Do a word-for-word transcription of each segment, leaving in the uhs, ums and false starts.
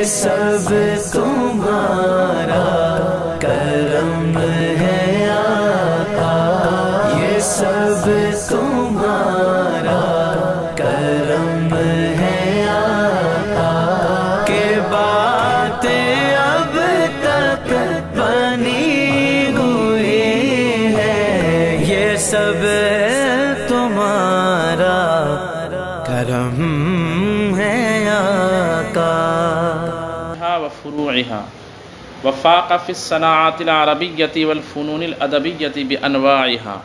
یہ سب تمہارا کرم ہے آقا، یہ سب تمہارا کرم ہے آقا، کہ باتیں اب تک بنی ہوئی ہے، یہ سب تمہارا کرم وفروعها وفاق في الصناعات العربية والفنون الأدبية بأنواعها.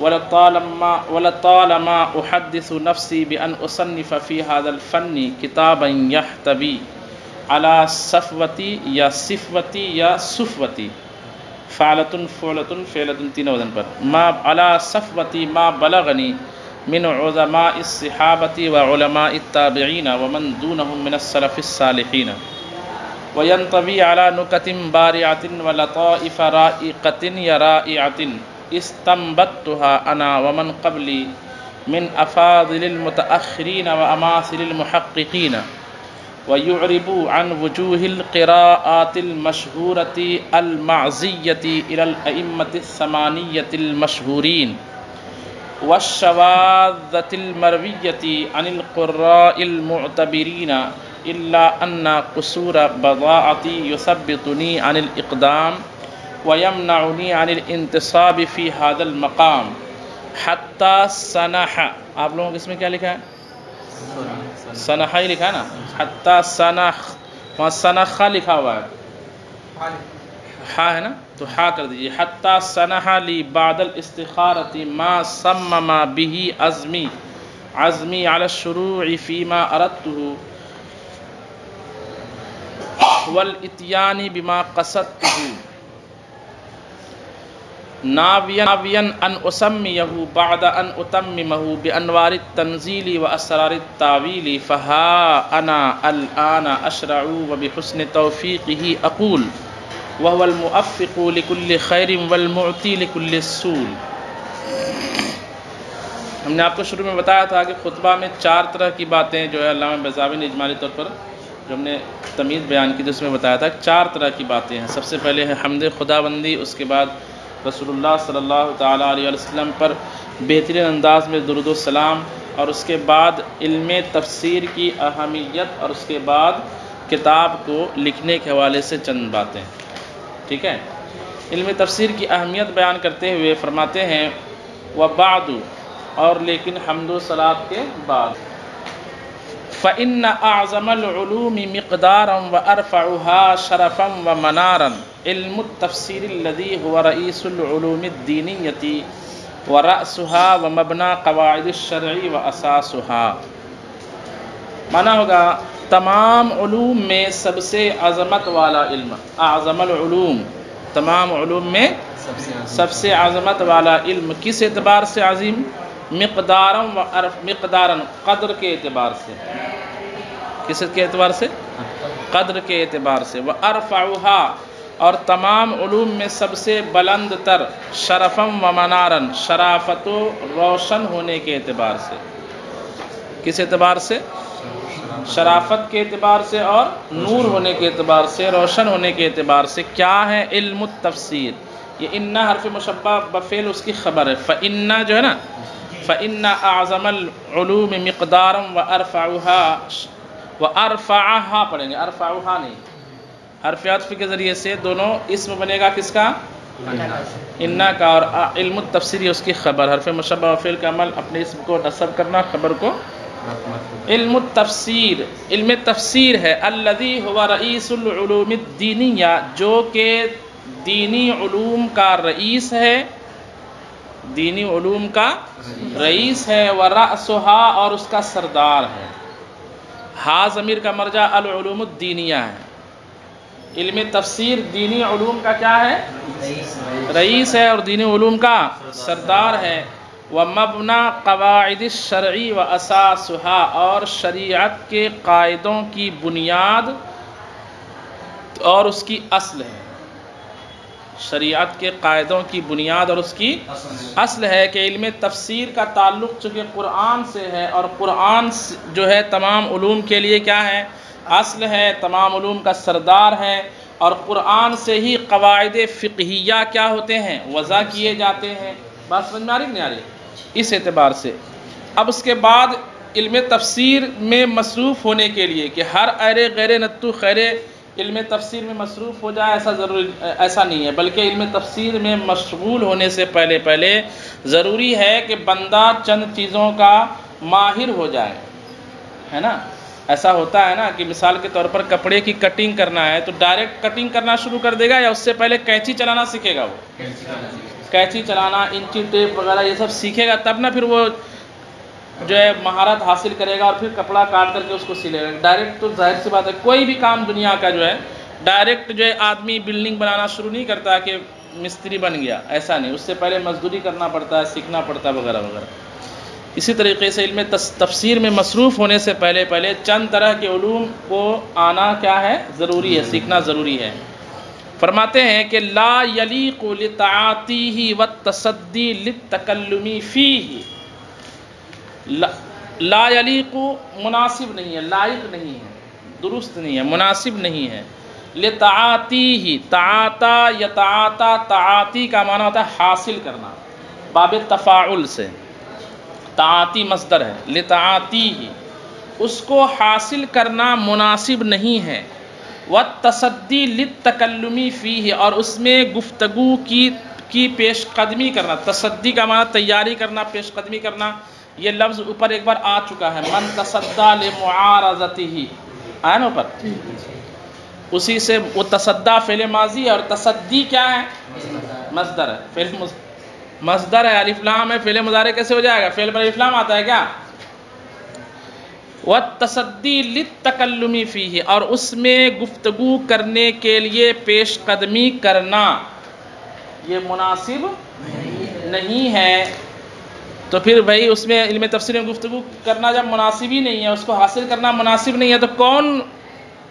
ولطالما ولطالما أحدث نفسي بأن أصنف في هذا الفن كتابا يحتوي على صفوتي يا صفوتي يا صفوتي فعلة فعلة فعلة تین وزن پر ما على صفوتي ما بلغني من علماء الصحابة وعلماء التابعين ومن دونهم من السلف الصالحين، وينطوي على نكت بارعة ولطائف رائقة يرائعة استنبتها أنا ومن قبلي من أفاضل المتأخرين وأماثل المحققين، ويعرب عن وجوه القراءات المشهورة المعزية إلى الأئمة الثمانية المشهورين والشواذة المروية عن القراء المعتبرين، إلا أن قصور بضاعتي يثبتني عن الإقدام ويمنعني عن الانتصاب في هذا المقام حتى سنح. آپ لوگوں کو اس میں کیا لکھا ہے؟ سنح ہی لکھا ہے نا، حتى سنح وہاں سنخ لکھا ہوا ہے، ہا ہے نا، تو ہا کر دیجیے. حتیٰ صنح لی بعد الاستخارۃ ما صمم به عزمی عزمی علی الشروع فیما اردته والاتیان بما قصدته ناویا ان اسمیه بعد ان اتممه بانوار التنزیل واسرار التاویل، فها انا الان اشرع وبحسن توفیقه اقول وهو المؤفق لكل خير والمعطي لكل سوء. ہم نے آپ کو شروع میں بتایا تھا کہ خطبہ میں چار طرح کی باتیں جو ہے علامہ بیضاوی نے اجمالی طور پر جو ہم نے تمیز بیان کی تھی اس میں بتایا تھا کہ چار طرح کی باتیں ہیں. سب سے پہلے ہے حمد خدا بندی، اس کے بعد رسول اللہ صلی اللہ تعالیٰ علیہ وسلم پر بہترین انداز میں درود و سلام، اور اس کے بعد علم تفسیر کی اہمیت، اور اس کے بعد کتاب کو لکھنے کے حوالے سے چند باتیں. ٹھیک ہے، علم تفسیر کی اہمیت بیان کرتے ہوئے فرماتے ہیں وبعد، اور لیکن حمد و صلات کے بعد فإن أعظم العلوم مقدارا وأرفعها شرفا ومنارا علم التفسير الذي هو رئيس العلوم الدينية ورأسها ومبنى قواعد الشرع وأساسها. معنی ہوگا تمام علوم میں سب سے عظمت والا علم، اعظم العلوم تمام علوم میں سب سے عظمت والا علم. کس اعتبار سے عظیم؟ مقدارم و عرف، مقدارن قدر کے اعتبار سے، کس کے اعتبار سے؟ قدر کے اعتبار سے. وارفعها، اور تمام علوم میں سب سے بلند تر. شرفم و منارن، شرافت و روشن ہونے کے اعتبار سے، کس اعتبار سے؟ شرافت کے اعتبار سے اور نور ہونے کے اعتبار سے، روشن ہونے کے اعتبار سے. کیا ہے؟ علم التفسیر. یہ انا حرف مشبہ بفعل اس کی خبر ہے، فانا جو ہے نا، فانا اعظم العلوم مقدارا وارفعها، وارفعها پڑھیں گے، ارفعها نہیں، حرف عطف کے ذریعے سے دونوں اسم بنے گا. کس کا؟ انا کا. اور علم التفسیر اس کی خبر، حرف مشبہ بفعل کا عمل اپنے اسم کو نصب کرنا، خبر کو. علم التفسیر علم تفسیر ہے الذی هو رئیس العلوم الدینیہ، جو کہ دینی علوم کا رئیس ہے، دینی علوم کا رئیس ہے. ورأسها، اور اس کا سردار ہے. ہا ضمیر کا مرجع العلوم الدینیہ ہے. علم تفسیر دینی علوم کا کیا ہے؟ رئیس ہے اور دینی علوم کا سردار ہے. ومبنا قواعد الشرعی واساسها، اور شریعت کے قاعدوں کی بنیاد اور اس کی اصل ہے، شریعت کے قاعدوں کی بنیاد اور اس کی اصل ہے. کہ علم تفسیر کا تعلق چونکہ قرآن سے ہے، اور قرآن جو ہے تمام علوم کے لیے کیا ہے؟ اصل ہے، تمام علوم کا سردار ہے، اور قرآن سے ہی قواعد فقہیہ کیا ہوتے ہیں، وضع کیے جاتے ہیں۔ بات سمجھ میں آ رہی نہیں آ رہی؟ اس اعتبار سے اب اس کے بعد علم تفسیر میں مصروف ہونے کے لیے کہ ہر ایرے غیر نتو خیرے علم تفسیر میں مصروف ہو جائے، ایسا ضروری ایسا نہیں ہے، بلکہ علم تفسیر میں مشغول ہونے سے پہلے پہلے ضروری ہے کہ بندہ چند چیزوں کا ماہر ہو جائے، ہے نا؟ ایسا ہوتا ہے نا کہ مثال کے طور پر کپڑے کی کٹنگ کرنا ہے تو ڈائریکٹ کٹنگ کرنا شروع کر دے گا یا اس سے پہلے قینچی چلانا سیکھے گا؟ وہ قینچی چلانا، انچی ٹیپ وغیرہ یہ سب سیکھے گا تب نہ پھر وہ جو ہے مہارت حاصل کرے گا اور پھر کپڑا کاٹ کر کے اس کو سلے گا۔ ڈائریکٹ تو ظاہر سی بات ہے کوئی بھی کام دنیا کا جو ہے ڈائریکٹ جو ہے آدمی بلڈنگ بنانا شروع نہیں کرتا کہ مستری بن گیا، ایسا نہیں، اس سے پہلے مزدوری کرنا پڑتا ہے، سیکھنا پڑتا ہے وغیرہ وغیرہ۔ اسی طریقے سے علم تفسیر میں مصروف ہونے سے پہلے پہلے چند طرح کے علوم کو آنا کیا ہے، ضروری ہے، سیکھنا ضروری ہے۔ فرماتے ہیں کہ لا یلیق لطاعتہ والتصدی للتکلم فیہ، لا یلیق مناسب نہیں ہے، لائق نہیں ہے، درست نہیں ہے، مناسب نہیں ہے۔ لطاعتہ، تعاتا یتعاتا، تعاتی کا معنی ہوتا ہے حاصل کرنا، باب تفاعل سے تعاتی مصدر ہے، لتعاتی ہی اس کو حاصل کرنا مناسب نہیں ہے۔ والتصدی للتکلم فیہ، اور اس میں گفتگو کی کی پیش قدمی کرنا، تصدی کا معنی تیاری کرنا، پیش قدمی کرنا، یہ لفظ اوپر ایک بار آ چکا ہے، من تصدی لمعارضتہ، آیا نا اوپر، اسی سے وہ تصدی فعل ماضی ہے اور تصدی کیا ہے، مصدر ہے، فعل مصدر ہے، الف لام ہے، فعل مضارع کیسے ہو جائے گا، فعل پر الف لام آتا ہے کیا؟ والتصدی للتکلم فیہ، اور اس میں گفتگو کرنے کے لیے پیش قدمی کرنا، یہ مناسب نہیں ہے۔ تو پھر بھائی اس میں علم تفسیر میں گفتگو کرنا جب مناسب ہی نہیں ہے، اس کو حاصل کرنا مناسب نہیں ہے، تو کون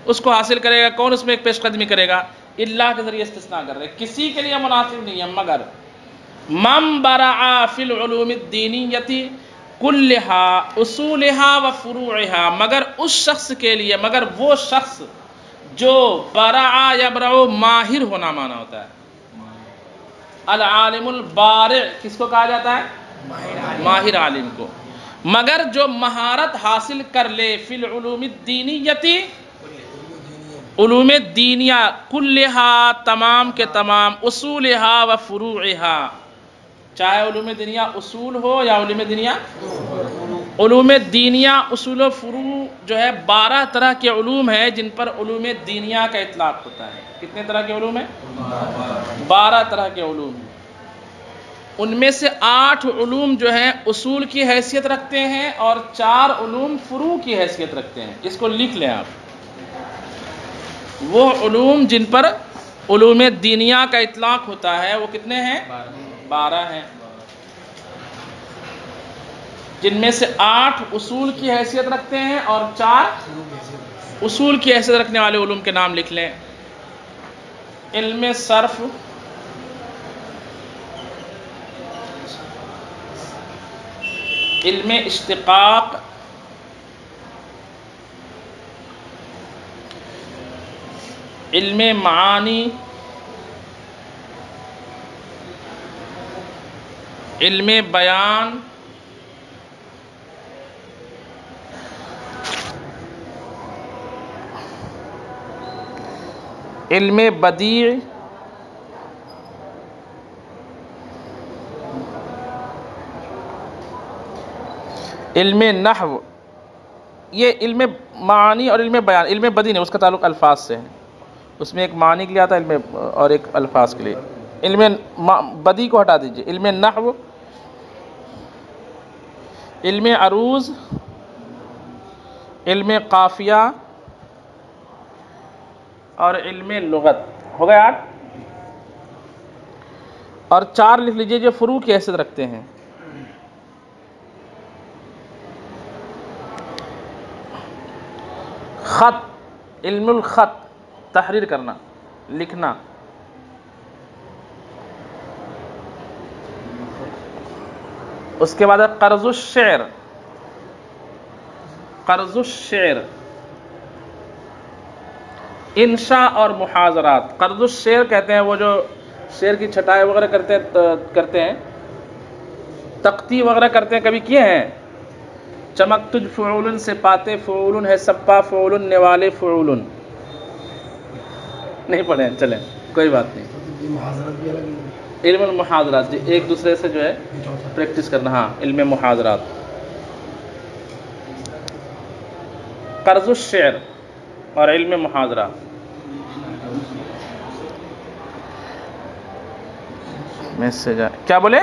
اس کو حاصل کرے گا، کون اس میں پیش قدمی کرے گا؟ اللہ کے ذریعے استثناء کر رہے، کسی کے لیے مناسب نہیں ہے مگر من برع فی العلوم الدینیتی کلہا اصولہا و فروعہا، مگر اس شخص کے لیے، مگر وہ شخص جو برع یبرع ماہر ہونا مانا ہوتا ہے، العالم البارع کس کو کہا جاتا ہے؟ ماہر عالم کو، مگر جو مہارت حاصل کر لے فی العلوم الدینیتی، علوم دینیہ، کلہا تمام کے تمام، اصولہا و فروعہا، چاہے علوم دینیہ اصول ہو یا علوم دینیہ، علوم دینیہ اصول و فروع جو ہے بارہ طرح کے علوم ہیں جن پر علوم دینیہ کا اطلاق ہوتا ہے۔ کتنے طرح کے علوم ہیں؟ بارہ طرح کے علوم ہیں، ان میں سے آٹھ علوم جو ہیں اصول کی حیثیت رکھتے ہیں اور چار علوم فروع کی حیثیت رکھتے ہیں۔ اس کو لکھ لیں آپ، وہ علوم جن پر علوم دینیہ کا اطلاق ہوتا ہے وہ کتنے ہیں؟ بارہ ہیں، جن میں سے آٹھ اصول کی حیثیت رکھتے ہیں اور چار اصول کی حیثیت رکھنے والے علوم کے نام لکھ لیں۔ علم صرف، علم اشتقاق، علم معانی، علم بیان، علم بدیع، علم نحو۔ یہ علم معانی اور علم بیان، علم بدیع نہیں، اس کا تعلق الفاظ سے ہے، اس میں ایک معنی کے لیے آتا ہے علم اور ایک الفاظ کے لیے۔ علم بدی کو ہٹا دیجئے، علم نحو، علم عروض، علم قافیہ اور علم لغت، ہو گئے آٹھ، اور چار لکھ لیجئے جو فروع کی حیثیت رکھتے ہیں۔ خط، علم الخط، تحریر کرنا، لکھنا، اس کے بعد قرض الشعر، قرض الشعر، انشاء اور محاضرات، قرض الشعر کہتے ہیں وہ جو شعر کی چھٹائیں وغیرہ کرتے کرتے ہیں، تختی وغیرہ کرتے ہیں، کبھی کیے ہیں؟ چمک تج فعول سے پاتے فعول ہے سپا فعول نوالے فعول، نہیں پڑھیں چلیں کوئی بات نہیں، علم المحاضرات جی ایک دوسرے سے جو ہے پریکٹس کرنا، ہاں علم محاضرات۔ قرض الشعر اور علم محاضرہ، میسج کیا بولے؟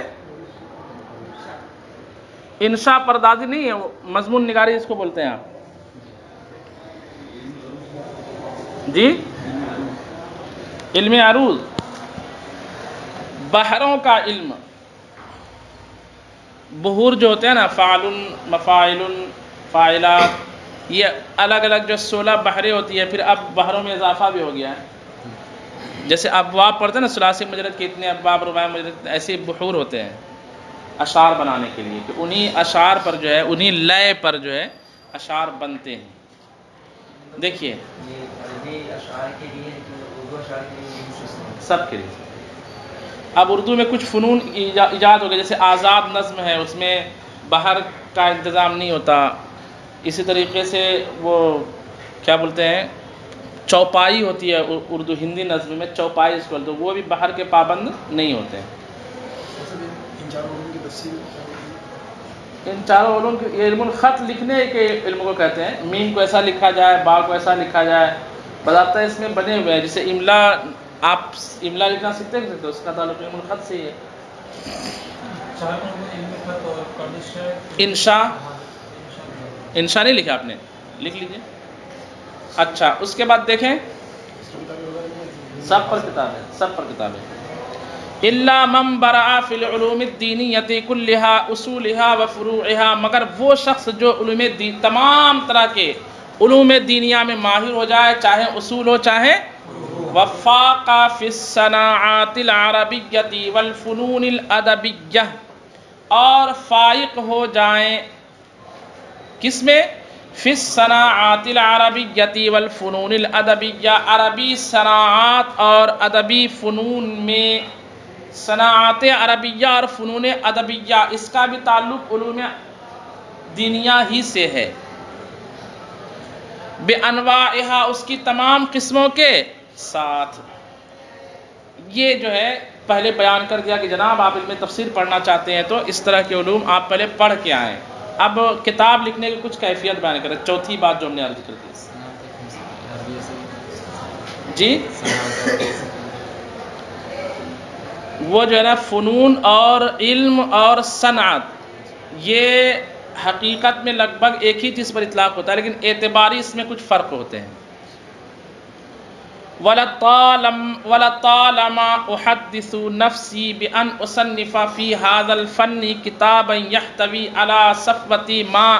انشاء پردازی نہیں ہے، مضمون نگاری اس کو بولتے ہیں آپ جی۔ علم عروض، بحروں کا علم، بحور جو ہوتے ہیں نا، فعل مفاعل فاعلات، یہ الگ الگ جو سولہ بحریں ہوتی ہیں، پھر اب بحروں میں اضافہ بھی ہو گیا ہے، جیسے ابواب پڑھتے ہیں نا، ثلاثی مجرد کے اتنے ابواب، رباعی مجرد، ایسے بحور ہوتے ہیں اشعار بنانے کے لیے، کہ انہی اشعار پر جو ہے، انہی لئے پر جو ہے اشعار بنتے ہیں۔ دیکھیے سب کے لیے اب اردو میں کچھ فنون ایجاد ہو گئے، جیسے آزاد نظم ہے، اس میں بحر کا انتظام نہیں ہوتا، اسی طریقے سے وہ کیا بولتے ہیں چوپائی ہوتی ہے اردو، ہندی نظم میں چوپائی اس کو بولتے ہیں، وہ بھی بحر کے پابند نہیں ہوتے ہیں۔ ان چاروں علوم کی علم الخط لکھنے کے علم کو کہتے ہیں، میم کو ایسا لکھا جائے، با کو ایسا لکھا جائے، باضابطہ اس میں بنے ہوئے ہیں، جیسے املا، آپ املا لکھنا سیکھتے ہیں تو اس کا تعلق علم الخط سے ہی ہے۔ انشاء، انشاء نہیں لکھا آپ نے، لکھ لیجیے اچھا۔ اس کے بعد دیکھیں سب پر کتاب ہے، سب پر کتاب ہے۔ الا من برع فی العلوم الدینیۃ کلھا اصولھا و فروعھا، مگر وہ شخص جو علوم دین، تمام طرح کے علوم دینیا میں ماہر ہو جائے، چاہے اصول ہو چاہے، وفاق فی الصناعات العربیۃ والفنون الادبیہ، اور فائق ہو جائیں کس میں؟ فی الصناعات العربیۃ والفنون الادبیہ، عربی صناعات اور ادبی فنون میں، صناعات عربیہ اور فنون ادبیہ، اس کا بھی تعلق علوم دینیہ ہی سے ہے۔ بے انواعہا، اس کی تمام قسموں کے ساتھ۔ یہ جو ہے پہلے بیان کر دیا کہ جناب آپ علم تفسیر پڑھنا چاہتے ہیں تو اس طرح کے علوم آپ پہلے پڑھ کے آئیں، اب کتاب لکھنے کی کچھ کیفیت بیان کریں۔ چوتھی بات جو ہم نے عرض کر دی جی، وہ جو ہے نا فنون اور علم اور صنعت، یہ حقیقت میں لگ بھگ ایک ہی چیز پر اطلاق ہوتا ہے، لیکن اعتباری اس میں کچھ فرق ہوتے ہیں۔ وَلَطَالَمَا أُحَدِّثُ نَفْسِي بِأَنْ أُصَنِّفَ فِي هَذَا الْفَنِّ كِتَابًا يَحْتَوِي عَلَى صَفْوَةِ مَا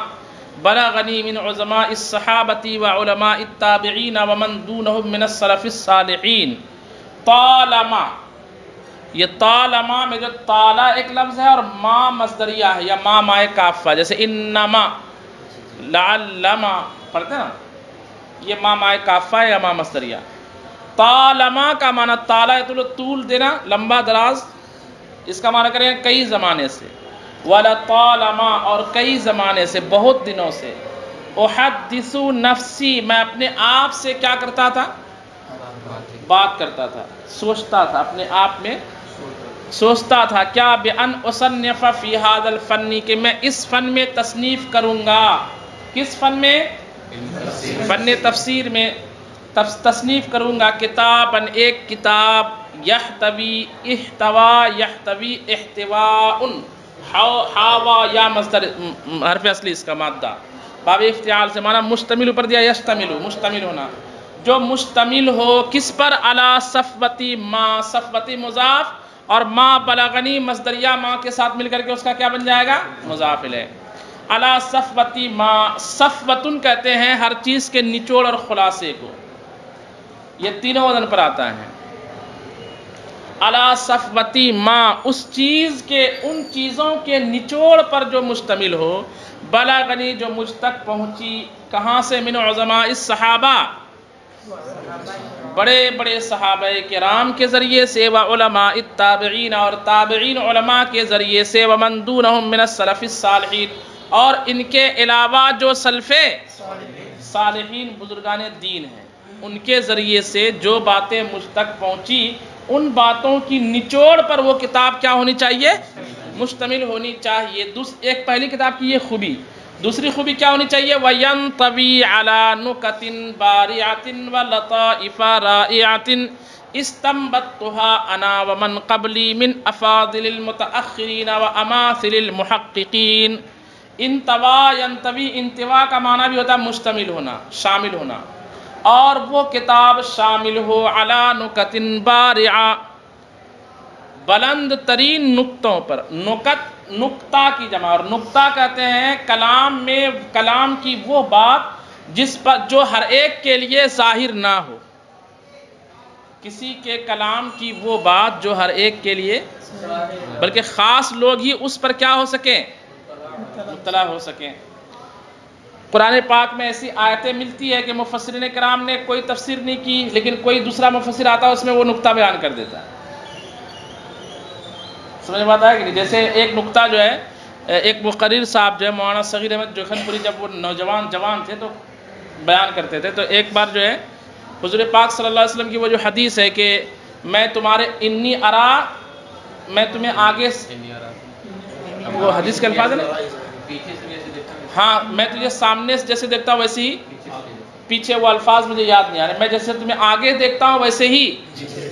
بَلَغَنِي مِنْ عُظَمَاءِ الصَّحَابَةِ وَعُلَمَاءِ التَّابِعِينَ وَمَنْ دُونَهُمْ مِنَ السَّلَفِ الصَّالِحِينَ۔ طالما، یہ طالما میں جو طالا ایک لفظ ہے اور ما مصدریہ ہے، یا ما مائے کافہ، جیسے انما لعلما پڑھتے ہیں نا، یہ ما مائے کافہ ہے یا ما مصدریہ۔ طالما کا معنی طالا طول دینا، لمبا دراز، اس کا معنی کریں گے کئی زمانے سے۔ وَلَطَالَمَا، اور کئی زمانے سے، بہت دنوں سے۔ احدث نفسی، میں اپنے آپ سے کیا کرتا تھا؟ بات کرتا تھا، سوچتا تھا، اپنے آپ میں سوچتا تھا، کیا؟ بِأَنْ اُصَنِّفَ فِي هَذَا الْفَنِّ، کہ میں اس فن میں تصنیف کروں گا۔ کس فن میں؟ فن تفسیر میں تصنیف کروں گا۔ کتاباً، ایک کتاب، یحتوی، احتوا، یحتوی احتواءن، حاوا، یا مصدر حرف اصلی اس کا مادہ، باب افتعال سے، معنی مشتمل، اوپر دیا یشتمل، مشتمل ہونا، جو مشتمل ہو کس پر؟ علی صفوتی ما، صفوتی مضاف، اور ما بلغنی مصدریہ، ما کے ساتھ مل کر کے اس کا کیا بن جائے گا؟ مضاف الیہ۔ علی صفوتی ما، صفوتن کہتے ہیں ہر چیز کے نچوڑ اور خلاصے کو، یہ تینوں وزن پر آتا ہے۔ علی صفوتی ما، اس چیز کے، ان چیزوں کے نچوڑ پر جو مشتمل ہو، بلغنی، جو مجھ تک پہنچی، کہاں سے؟ من عظماء الصحابہ، بڑے بڑے صحابہ کرام کے ذریعے سے و علماء التابعین اور تابعین علماء کے ذریعے سے و من دونہم من السلف الصالحین اور ان کے علاوہ جو سلف صالحین بزرگان دین ہیں ان کے ذریعے سے جو باتیں مجھ تک پہنچی ان باتوں کی نچوڑ پر وہ کتاب کیا ہونی چاہیے؟ مشتمل ہونی چاہیے. ایک پہلی کتاب کی یہ خوبی. دوسری خوبی کیا ہونی چاہیے؟ وَيَنْطَوِي عَلَى نُكَتٍ بَارِعَةٍ وَلَطَائِفَ رَائِعَةٍ اسْتَنْبَطْتُهَا أَنَا وَمَنْ قَبْلِي مِنْ أَفَاضِلِ الْمُتَأَخِّرِينَ وَأَمَاثِلِ الْمُحَقِّقِينَ. انتوا ینتوی، انتوا کا معنی بھی ہوتا ہے مشتمل ہونا، شامل ہونا، اور وہ کتاب شامل ہو علی نکت بارعہ، بلند ترین نکتوں پر. نکت نکتہ کی جمع، اور نکتہ کہتے ہیں کلام میں، کلام کی وہ بات جس پر جو ہر ایک کے لیے ظاہر نہ ہو. کسی کے کلام کی وہ بات جو ہر ایک کے لیے، بلکہ خاص لوگ ہی اس پر کیا ہو سکیں، مطلع ہو سکیں. قرآن پاک میں ایسی آیتیں ملتی ہے کہ مفسرین کرام نے کوئی تفسیر نہیں کی، لیکن کوئی دوسرا مفسر آتا ہے اس میں وہ نکتہ بیان کر دیتا ہے. سمجھ بات آئے کہ جیسے ایک نکتہ جو ہے، ایک مقرر صاحب جو ہے مولانا صغیر احمد جوکھن پوری، جب وہ نوجوان جوان تھے تو بیان کرتے تھے. تو ایک بار جو ہے حضور پاک صلی اللہ علیہ وسلم کی وہ جو حدیث ہے کہ میں تمہارے انی ارا، میں تمہیں آگے، وہ حدیث کے الفاظ ہیں، ہاں میں تجھے سامنے جیسے دیکھتا ہوں ویسے ہی، پیچھے وہ الفاظ مجھے یاد نہیں آ رہے، میں جیسے تمہیں آگے دیکھتا ہوں ویسے ہی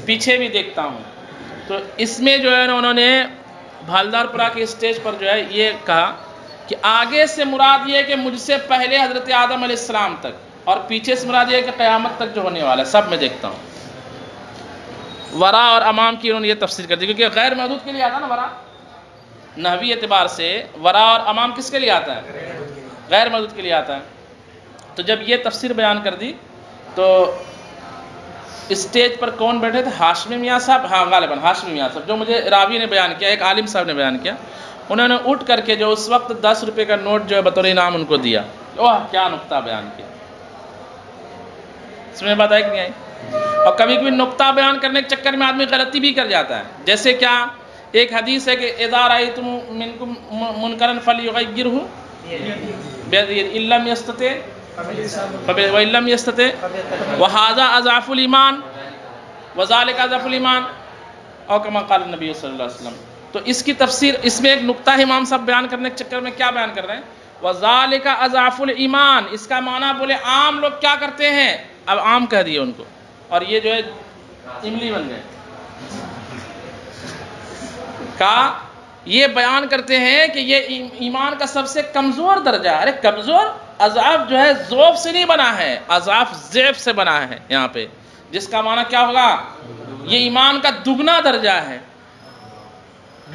پیچھے بھی دیکھتا ہوں. تو اس میں جو ہے نا انہوں نے بھالدار پورہ کے اسٹیج پر جو ہے یہ کہا کہ آگے سے مراد یہ ہے کہ مجھ سے پہلے حضرت آدم علیہ السلام تک، اور پیچھے سے مراد یہ ہے کہ قیامت تک جو ہونے والا ہے سب میں دیکھتا ہوں. ورا اور امام کی انہوں نے یہ تفسیر کر دی، کیونکہ غیر محدود کے لیے آتا نا ورا، نحوی اعتبار سے ورا اور امام کس کے لیے آتا ہے؟ غیر محدود کے لیے آتا ہے. تو جب یہ تفسیر بیان کر دی تو اسٹیج پر کون بیٹھے تھے؟ ہاشمی میاں صاحب، ہاں غالباً ہاشمی میاں صاحب، جو مجھے راوی نے بیان کیا، ایک عالم صاحب نے بیان کیا. انہوں نے اٹھ کر کے جو اس وقت دس روپے کا نوٹ جو ہے بطور انعام ان کو دیا. اوہ کیا نقطہ بیان کیا! اس میں بات آئی کہ نہیں آئی؟ اور کبھی کبھی نقطہ بیان کرنے کے چکر میں آدمی غلطی بھی کر جاتا ہے. جیسے کیا، ایک حدیث ہے کہ اذا رأیتم منکم منکرا فلیغیرہ بِیدِہ وَإِن لَّمْ يَسْتَطِعْ وَهَٰذَا أَضْعَفُ الْإِيمَانِ وَذَٰلِكَ أَضْعَفُ الْإِيمَانِ أَوْ كَمَا قَالَ النَّبِيُّ صلی اللہ علیہ وسلم. تو اس کی تفسیر، اس میں ایک نقطہ امام صاحب بیان کرنے کے چکر میں کیا بیان کر رہے ہیں؟ وَذَٰلِكَ أَضْعَفُ الْإِيمَانِ. اس کا معنی بولے عام لوگ کیا کرتے ہیں، اب عام کہہ دیے ان کو، اور یہ جو ہے املی بن گئے. کہا یہ بیان کرتے ہیں کہ یہ ایمان کا سب سے کمزور درجہ. ارے کمزور، اضعف جو ہے ضعف سے نہیں بنا ہے، اضعف ضعف سے بنا ہے یہاں پہ، جس کا معنی کیا ہوگا؟ یہ ایمان کا دگنا درجہ ہے.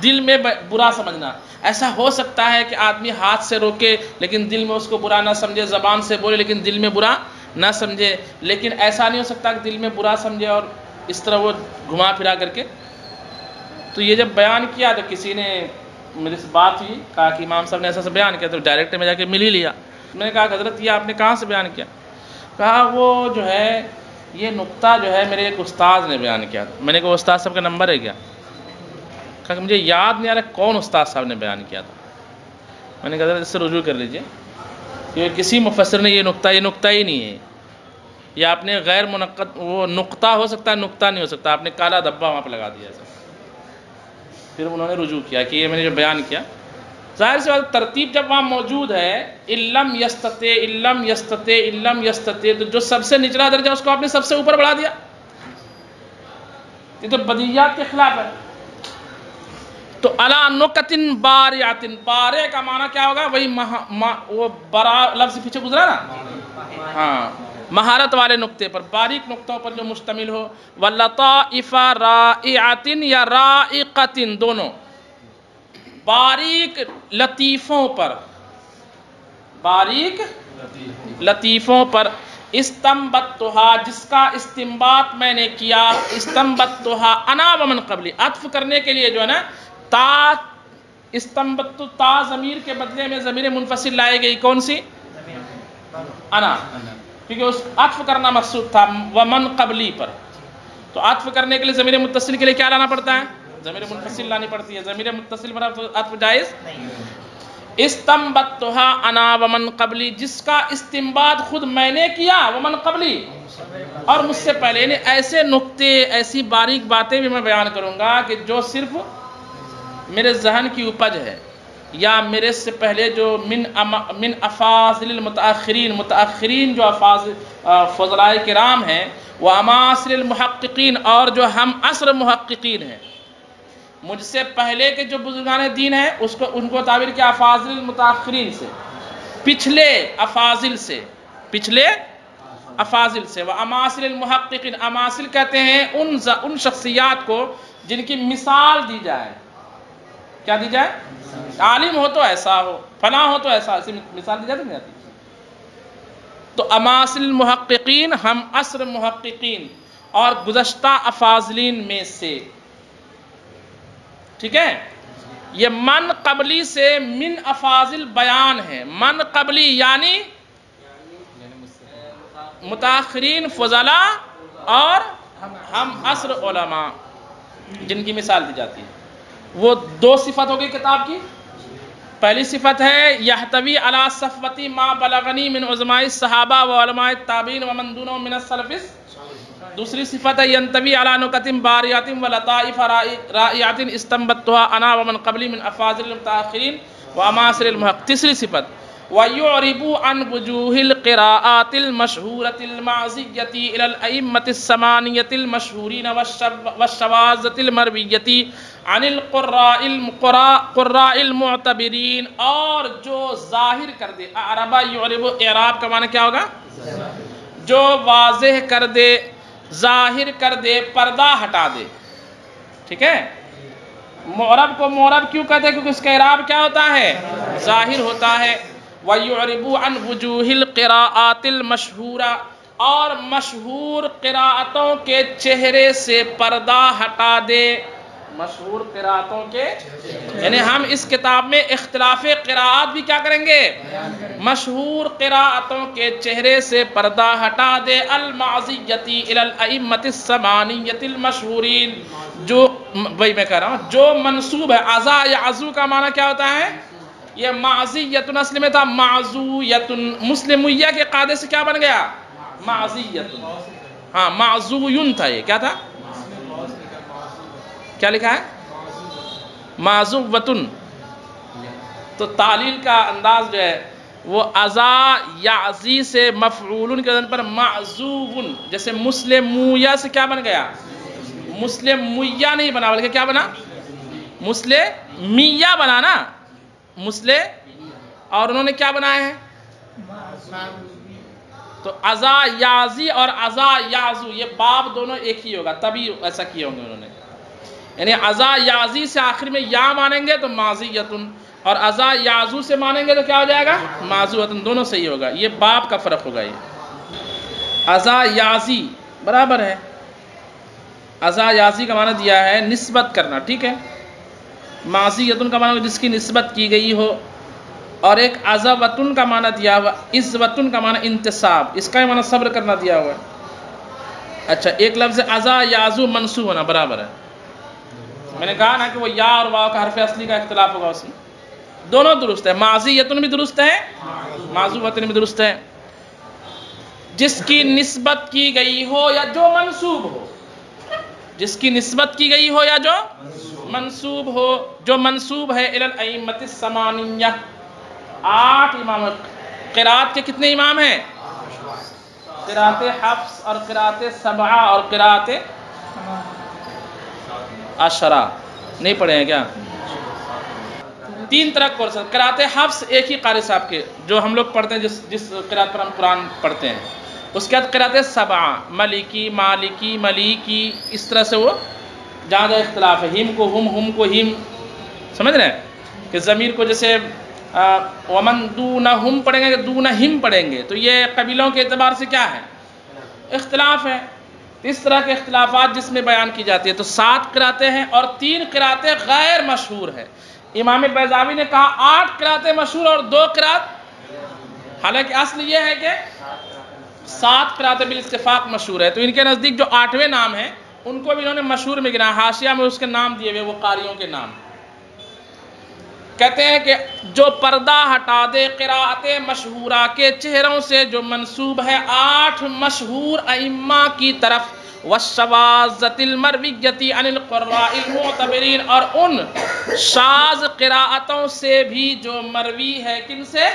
دل میں برا سمجھنا، ایسا ہو سکتا ہے کہ آدمی ہاتھ سے روکے لیکن دل میں اس کو برا نہ سمجھے، زبان سے بولے لیکن دل میں برا نہ سمجھے، لیکن ایسا نہیں ہو سکتا کہ دل میں برا سمجھے اور اس طرح وہ گھما پھرا کر کے. تو یہ جب بیان کیا تو کسی نے میرے سے بات ہوئی، کہا کہ امام صاحب نے ایسا سے بیان کیا. تو ڈائریکٹ میں جا کے مل ہی لیا. میں نے کہا کہ حضرت یہ آپ نے کہاں سے بیان کیا؟ کہا وہ جو ہے یہ نقطہ جو ہے میرے ایک استاد نے بیان کیا. میں نے کہا استاد صاحب کا نمبر ہے کیا؟ کہا کہ مجھے یاد نہیں آ رہا کون استاد صاحب نے بیان کیا تھا. میں نے کہا حضرت اس سے رجوع کر لیجئے کہ کسی مفسر نے یہ نقطہ، یہ نقطہ ہی نہیں ہے، یہ آپ نے غیر منعقد، وہ نقطہ ہو سکتا ہے، نقطہ نہیں ہو سکتا، آپ نے کالا دھبا وہاں پہ لگا دیا. پھر انہوں نے رجوع کیا کہ یہ میں نے جو بیان کیا، ظاہر سی بات ترتیب جب وہاں موجود ہے، علم یستطیع علم یستطیع علم یستطیع، تو جو سب سے نچلا درجہ اس کو آپ نے سب سے اوپر بڑھا دیا. یہ تو بدیہیات کے خلاف ہے. تو علی نکتٍ بارعۃٍ، بارع کا معنی کیا ہوگا؟ وہی وہ برا لفظ پیچھے گزرا نا، ہاں مہارت والے نقطے پر، باریک نقطوں پر جو مشتمل ہو. وَلَطَائِفَ رَائِعَةٍ یا رَائِقَةٍ، دونوں باریک لطیفوں پر، باریک لطیفوں پر استنبطتُہا، جس کا استنباط میں نے کیا. استنبطتُہا انا ومن قبلی، عطف کرنے کے لیے جو ہے نا تا، استنبطتُ تا ضمیر کے بدلے میں ضمیر منفصل لائے گئی. کون سی؟ انا. کیونکہ اس عطف کرنا مقصود تھا ومن قبلی پر، تو عطف کرنے کے لیے ضمیر متصل کے لیے کیا لانا پڑتا ہے؟ ضمیر منفصل لانی پڑتی ہے، ضمیر متصل پر عطف جائز نہیں۔ استنبتھا انا ومن قبلی، جس کا استنباط خود میں نے کیا ومن قبلی اور مجھ سے پہلے، یعنی ایسے نقطے ایسی باریک باتیں بھی میں بیان کروں گا کہ جو صرف میرے ذہن کی اپج ہے یا میرے سے پہلے جو من من افاضل المتاخرین، متاخرین جو فضلائے کرام ہیں، و اماثل المحققین اور جو ہم عصر محققین ہیں، مجھ سے پہلے کے جو بزرگان دین ہیں اس کو ان کو تعبیر کیا افاضل المتاخرین سے، پچھلے افاضل سے، پچھلے افاضل سے، و اماثل المحققین، اماثل کہتے ہیں ان ان شخصیات کو جن کی مثال دی جائے، کیا دی جائے؟ عالم ہو تو ایسا ہو، فلاں ہو تو ایسا، ایسی مثال دی جاتی نہیں جاتی؟ تو اماثل المحققین ہم عصر محققین اور گزشتہ افاضلین میں سے، ٹھیک ہے؟ یہ من قبلی سے من افاضل بیان ہے، من قبلی یعنی متاخرین فضلاء اور ہم عصر علماء جن کی مثال دی جاتی ہے۔ وہ دو صفت ہو گئی کتاب کی، پہلی صفت ہے یحتوی علی صفوتی ما بلغنی من عظماء الصحابہ و علماء التابعین و من دونہم من السلف، دوسری صفت ہے ینتوی علی نکت باریات و لطائف رائعات استنبتها انا و من قبلی من افاضل المتاخرین و اماثل المحققین، تیسری صفت وَيُعْرِبُ عَنْ وُجُوهِ الْقِرَاءَاتِ الْمَشْهُورَةِ الْمَعْزِيَّةِ إِلَى الْأَئِمَّةِ السَّمَانِيَةِ الْمَشْهُورِينَ وَالشَّوَاذَةِ الْمَرْوِيَّةِ عَنِ الْقُرَّاءِ الْمُعْتَبِرِينَ، اور جو ظاہر کر دے، اعرب یعرب، اعراب کا معنی کیا ہوگا؟ جو واضح کر دے، ظاہر کر دے، پردہ ہٹا دے، ٹھیک ہے؟ معرب کو معرب کیوں کہتے ہیں؟ کیونکہ اس کا اعراب کیا ہوتا ہے؟ ظاہر ہوتا ہے۔ وَيُعْرِبُ عَنْ وُجُوهِ الْقِرَاءَاتِ الْمَشْهُورَةِ، اور مشہور قراءتوں کے چہرے سے پردہ ہٹا دے، مشہور قراءتوں کے، یعنی ہم اس کتاب میں اختلاف قراءات بھی کیا کریں گے؟ مشہور قراءتوں کے چہرے سے پردہ ہٹا دے۔ الْمَعْزِيَّةِ إِلَى الْأَئِمَّةِ السَّمَانِيَّةِ الْمَشْهُورِينَ، جو بھائی میں کہہ رہا ہوں جو منصوب ہے، عزا یا عزو کا معنی کیا ہوتا ہے؟ یہ معزیتن اصل میں تھا معزویتن، مسلمیہ کے قاعدے سے کیا بن گیا؟ معزیتن، ہاں معزویون تھا، یہ کیا تھا؟ کیا لکھا ہے؟ معزویتن، تو تعلیل کا انداز جو ہے وہ عزا یعزی سے مفعولن کے وزن پر معزوون، جیسے مسلمیہ سے کیا بن گیا؟ مسلمیہ نہیں بنا بلکہ کیا بنا؟ مسلمیہ بنا نا، مسلم، اور انہوں نے کیا بنایا ہے؟ تو عزا یازی اور عزا یازو یہ باب دونوں ایک ہی ہوگا، تبھی ایسا کیا ہوں گے انہوں نے، یعنی عزا یازی سے آخر میں یا مانیں گے تو معزیتن اور عزا یازو سے مانیں گے تو کیا ہو جائے گا؟ معزوتن، دونوں صحیح ہوگا، یہ باب کا فرق ہوگا۔ یہ عزا یازی برابر ہے، عزا یازی کا معنی دیا ہے نسبت کرنا، ٹھیک ہے؟ معزیتن کا معنی جس کی نسبت کی گئی ہو، اور ایک عزوتن کا معنی دیا ہوا، عزوتن کا معنی انتصاب، اس کا معنی صبر کرنا دیا ہوا ہے۔ اچھا، ایک لفظ عزا یازو منصوب ہونا برابر ہے، میں نے کہا نا کہ وہ یا اور واو کا حرف اصلی کا اختلاف ہوگا، اس میں دونوں درست ہے، معزیتن بھی درست ہے، معزوتن بھی درست ہے، جس کی نسبت کی گئی ہو یا جو منصوب ہو، جس کی نسبت کی گئی ہو یا جو منصوب ہو، جو منصوب ہے الی الائمۃ السمانیہ، آٹھ امام قرات کے کتنے امام ہیں؟ قرات حفص اور قرات سبعہ اور قرات عشرہ، نہیں پڑھے ہیں کیا؟ تین طرح کورس، قرات حفص ایک ہی قاری صاحب کے جو ہم لوگ پڑھتے ہیں، جس جس قرات پر ہم قرآن پڑھتے ہیں، اس کے بعد قرات سبعہ، ملکی مالکی ملیکی، اس طرح سے وہ زیادہ اختلاف ہے، ہم کو ہم، ہم کو ہم، سمجھ رہے ہیں کہ ضمیر کو جیسے ومن دونہم پڑھیں گے کہ دونہم پڑھیں گے، تو یہ قبیلوں کے اعتبار سے کیا ہے؟ اختلاف ہے۔ اس طرح کے اختلافات جس میں بیان کی جاتی ہے، تو سات قراتیں ہیں اور تین قراتیں غیر مشہور ہیں۔ امام بیضاوی نے کہا آٹھ قراتیں مشہور اور دو قرات، حالانکہ اصل یہ ہے کہ سات قرات بالاتفاق مشہور ہے، تو ان کے نزدیک جو آٹھویں نام ہیں ان کو بھی انہوں نے مشہور میں گنا، حاشیہ میں اس کے نام دیے ہوئے وہ قاریوں کے نام کہتے ہیں کہ جو پردہ ہٹا دے قراءت مشہورہ کے چہروں سے جو منسوب ہے آٹھ مشہور ائمہ کی طرف، والشواذۃ المرویۃ عن القراء المعتبرین، اور ان شاذ قراءتوں سے بھی جو مروی ہے کن سے،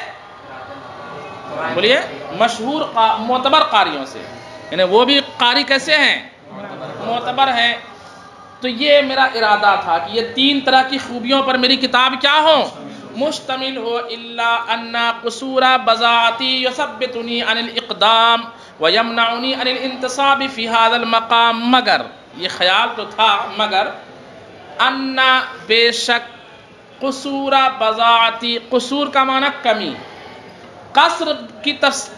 بولیے، مشہور معتبر قاریوں سے، یعنی وہ بھی قاری کیسے ہیں، معتبر ہیں۔ تو یہ میرا ارادہ تھا کہ یہ تین طرح کی خوبیوں پر میری کتاب کیا ہو، مشتمل ہو۔ الا ان قصور بذاتی یثبتنی عن الاقدام ویمنعنی عن الانتصاب فی هذا المقام، مگر یہ خیال تو تھا، مگر ان بے شک قصور بذاتی، قصور کا معنی کمی، قصر کی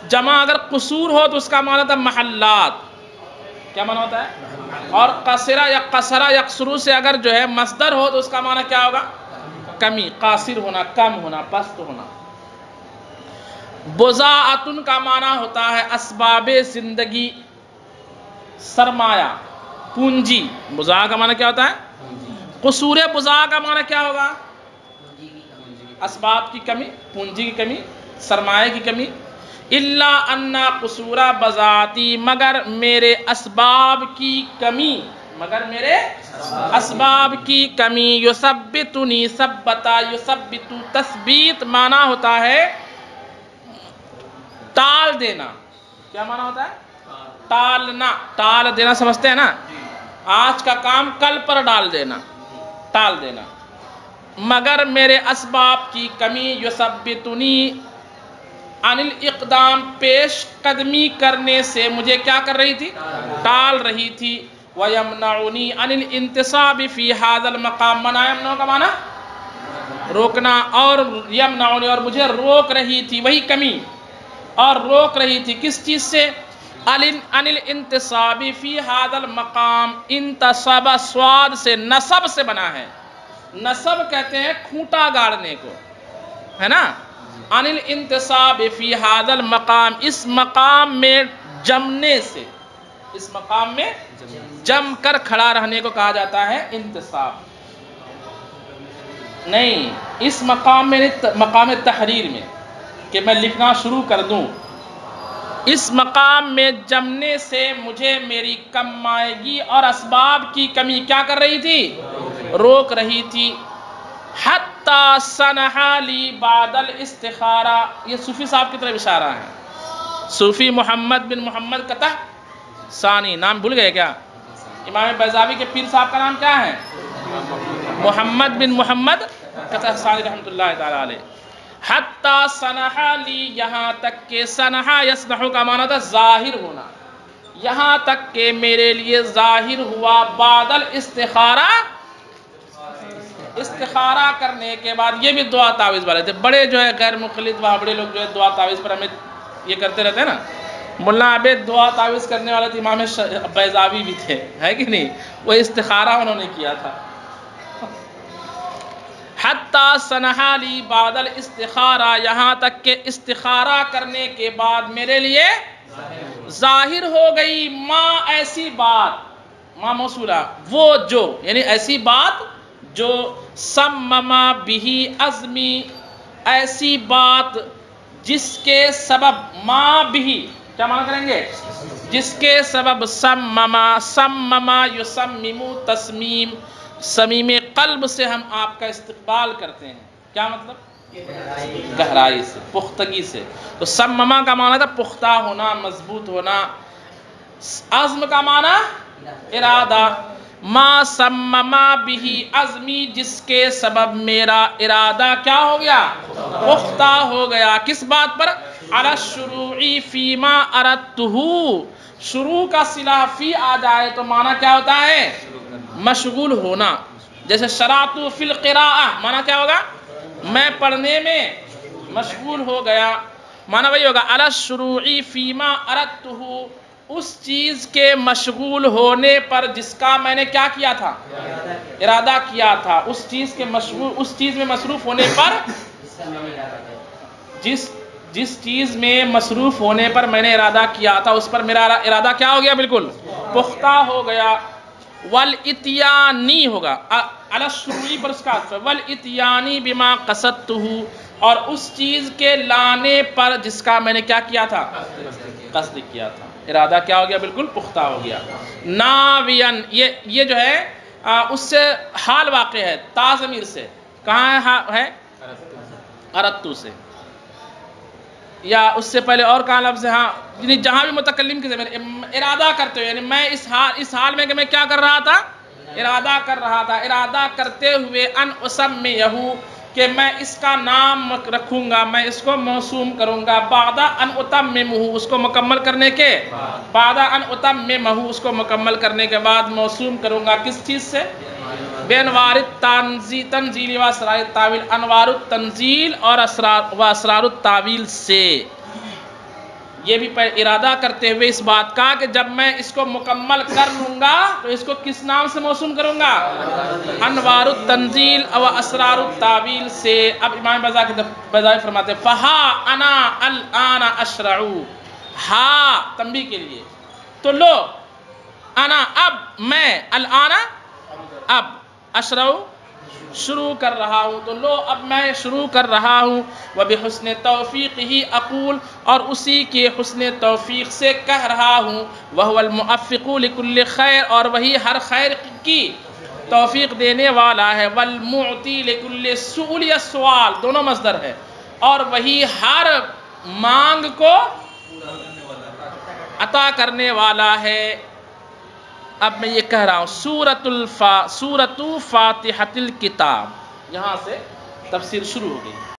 جمع اگر قصور ہو تو اس کا معنی تھا محلات، کیا معنی ہوتا ہے، اور قصرہ یا قصرہ یقصرو سے اگر جو ہے مصدر ہو تو اس کا معنی کیا ہوگا، کمی، قاصر ہونا، کم ہونا، پست ہونا۔ بضاعتن کا معنی ہوتا ہے اسباب زندگی، سرمایہ، پونجی، بضاعہ کا معنی کیا ہوتا ہے، قصور بضاعہ کا معنی کیا ہوگا، اسباب کی کمی، پونجی کی کمی، سرمایہ کی کمی۔ الا ان قصور بذاتی، مگر میرے اسباب کی کمی، مگر میرے اسباب کی کمی، یثبتنی، ثبتا، یثبت تثبیت معنی ہوتا ہے ٹال دینا، کیا معنی ہوتا ہے، ٹالنا، ٹال دینا، سمجھتے ہیں نا، آج کا کام کل پر ڈال دینا، ٹال دینا، مگر میرے اسباب کی کمی، یثبتنی عن الاقدام، پیش قدمی کرنے سے مجھے کیا کر رہی تھی، ٹال رہی تھی۔ وَيَمْنَعُنِي عَنِ الْإِنْتِصَابِ فِي هَذَا الْمَقَامِ، منع، یمنعو کا معنی روکنا، اور یمنعونی اور مجھے روک رہی تھی، وہی کمی، اور روک رہی تھی کس چیز سے، عَنِ الْإِنْتِصَابِ فِي هَذَا الْمَقَامِ، انتصاب سواد سے، نصب سے بنا ہے، نصب کہتے ہیں کھوٹا گاڑنے کو، ہے نا، عن الانتصاب فی هذا المقام، اس مقام میں جمنے سے، اس مقام میں جم کر کھڑا رہنے کو کہا جاتا ہے انتصاب، نہیں اس مقام میں، مقام تحریر میں کہ میں لکھنا شروع کر دوں، اس مقام میں جمنے سے مجھے میری کمائیگی اور اسباب کی کمی کیا کر رہی تھی، روک رہی تھی۔ حتی سنحا لی بعد الاستخارہ، یہ صوفی صاحب کی طرف اشارہ ہے، صوفی محمد بن محمد قطع ثانی، نام بھول گئے کیا، امام بیضاوی کے پیر صاحب کا نام کیا ہے، محمد بن محمد قطع ثانی رحمۃ اللہ تعالیٰ علیہ۔ حتی سنحا لی، یہاں تک کہ، سنحا یسنحو کا معنی تھا ظاہر ہونا، یہاں تک کہ میرے لیے ظاہر ہوا، بعد الاستخارہ، استخارہ کرنے کے بعد، یہ بھی دعا تعویذ والے تھے، بڑے جو ہے غیر مقلد بڑے لوگ جو ہے دعا تعویذ پر ہمیں یہ کرتے رہتے ہیں نا، ملا عبید دعا تعویذ کرنے والے تھے، امام بیضاوی بھی تھے، ہے کہ نہیں، وہ استخارہ انہوں نے کیا تھا۔ حتی سنحا لی بعد الاستخارہ، یہاں تک کہ استخارہ کرنے کے بعد میرے لیے ظاہر ہو گئی، ماں، ایسی بات، ماں موصولہ، وہ جو، یعنی ایسی بات جو، سمما بہی عزمی، ایسی بات جس کے سبب، ما بہی کیا معنی کریں گے، جس کے سبب، سمما، سمما یسممو تسمیم، صمیم قلب سے ہم آپ کا استقبال کرتے ہیں، کیا مطلب، گہرائی سے، پختگی سے، تو سمما کا معنی تھا پختہ ہونا، مضبوط ہونا، عزم کا معنی ارادہ، ما سمما بہی عزمی، جس کے سبب میرا ارادہ کیا ہو گیا، پختہ ہو گیا، کس بات پر، علی الشروعی فیما اردتہو، شروع کا صلہ فی آ جائے تو معنی کیا ہوتا ہے، مشغول ہونا، جیسے شرعت فی القراءہ، معنی کیا ہوگا، میں پڑھنے میں مشغول ہو گیا، معنی وہی ہوگا، علی الشروعی فیما اردتہو، اس چیز کے مشغول ہونے پر جس کا میں نے کیا کیا تھا، ارادہ کیا تھا، اس چیز کے مشغول، اس چیز میں مصروف ہونے پر، جس جس چیز میں مصروف ہونے پر میں نے ارادہ کیا تھا اس پر میرا ارادہ کیا ہو گیا؟ بالکل پختہ ہو گیا۔ والاتیانی ہوگا الشروعی پر اس کا عطف ہے، والاتیانی بما قصدتہ، اور اس چیز کے لانے پر جس کا میں نے کیا کیا تھا؟ قصد کیا تھا۔ ارادہ کیا ہو گیا؟ بالکل پختہ ہو گیا۔ ناوین یہ جو ہے اس سے حال واقع ہے تا ضمیر سے، کہاں ہے؟ اردتو سے، یا اس سے پہلے اور کہاں لفظ ہے؟ ہاں یعنی جہاں بھی متکلم کی ضمیر ارادہ کرتے ہوئے، یعنی میں اس حال اس حال میں کہ میں کیا کر رہا تھا؟ ارادہ کر رہا تھا۔ ارادہ کرتے ہوئے ان اسمیہو، کہ میں اس کا نام رکھوں گا، میں اس کو موسوم کروں گا، بعد ان اتممہ، اس کو مکمل کرنے کے بعد، ان اتممہ، اس کو مکمل کرنے کے بعد موسوم کروں گا کس چیز سے؟ بینوار تنزیل و اسرار التاویل، انوار التنزیل اور اسرار و اسرار التاویل سے۔ یہ بھی ارادہ کرتے ہوئے اس بات کا کہ جب میں اس کو مکمل کر لوں گا تو اس کو کس نام سے موسوم کروں گا؟ انوار التنزیل و اسرار التاویل سے۔ اب امام بزائی فرماتے ہیں فَهَا أَنَا الْآنَ أَشْرَعُ، ہا تنبیہ کے لیے، تو لو انا اب میں، الآن اب اشرع شروع کر رہا ہوں، تو لو اب میں شروع کر رہا ہوں۔ وبحسن توفیقہ اقول، اور اسی کے حسن توفیق سے کہہ رہا ہوں، وہو الموفق لکل خیر، اور وہی ہر خیر کی توفیق دینے والا ہے، والمعطی لکل سؤل یا سوال، دونوں مصدر ہے، اور وہی ہر مانگ کو عطا کرنے والا ہے۔ اب میں یہ کہہ رہا ہوں سورۃ الفا سورۃ فاتحۃ الکتاب، یہاں سے تفسیر شروع ہو گئی۔